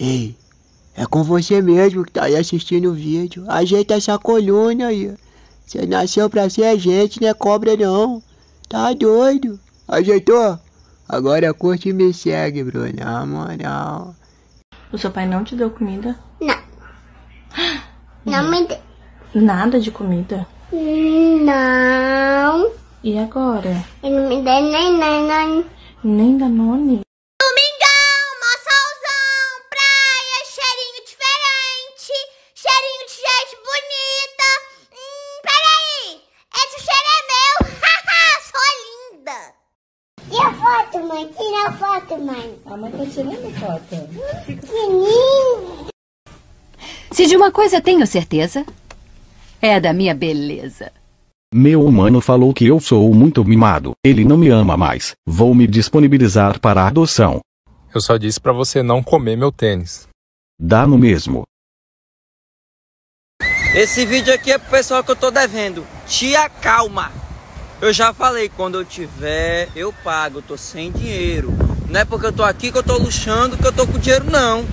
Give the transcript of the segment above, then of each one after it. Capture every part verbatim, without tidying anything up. Ei, é com você mesmo que tá aí assistindo o vídeo. Ajeita essa coluna aí. Você nasceu pra ser gente, não é cobra não. Tá doido? Ajeitou? Agora curte e me segue, Bruno. Na moral. O seu pai não te deu comida? Não. Não me deu. Nada de comida? Não. E agora? Ele não me deu nem Danone. Nem Danone? Domingão, moçalzão, praia, cheirinho diferente, cheirinho de gente bonita. Hum, peraí, esse cheiro é meu. Haha, sou linda. E a foto, mãe? Tira a foto, mãe. A mãe tá tirando a foto. Que lindo. Se de uma coisa tenho certeza, é da minha beleza. Meu humano falou que eu sou muito mimado. Ele não me ama mais. Vou me disponibilizar para a adoção. Eu só disse pra você não comer meu tênis. Dá no mesmo. Esse vídeo aqui é pro pessoal que eu tô devendo. Te acalma. Eu já falei, quando eu tiver, eu pago. Eu tô sem dinheiro. Não é porque eu tô aqui que eu tô luxando, que eu tô com dinheiro, não.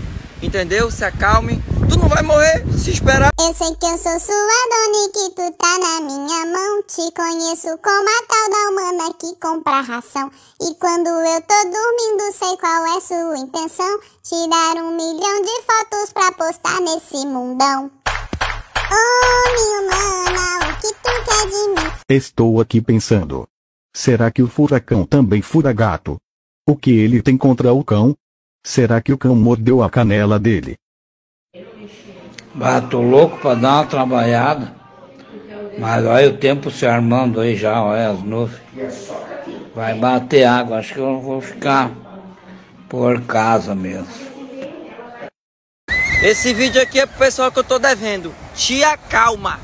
Entendeu? Se acalme. Tu não vai morrer se esperar. Eu sei que eu sou sua dona e que tu tá na minha mão. Te conheço como a tal da humana que compra ração. E quando eu tô dormindo sei qual é sua intenção. Tirar um milhão de fotos pra postar nesse mundão. Oh, minha humana, o que tu quer de mim? Estou aqui pensando. Será que o furacão também fura gato? O que ele tem contra o cão? Será que o cão mordeu a canela dele? Ah, tô louco pra dar uma trabalhada. Mas olha o tempo se armando aí já, olha as nuvens. Vai bater água, acho que eu vou ficar por casa mesmo. Esse vídeo aqui é pro pessoal que eu tô devendo. Te acalma.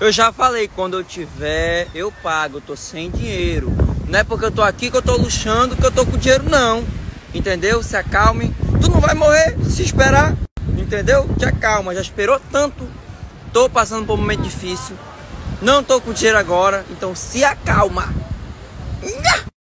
Eu já falei, quando eu tiver, eu pago. Eu tô sem dinheiro. Não é porque eu tô aqui que eu tô luxando, que eu tô com dinheiro, não. Entendeu? Se acalme. Tu não vai morrer se esperar. Entendeu? Te acalma, já esperou tanto. Tô passando por um momento difícil. Não tô com dinheiro agora, então se acalma.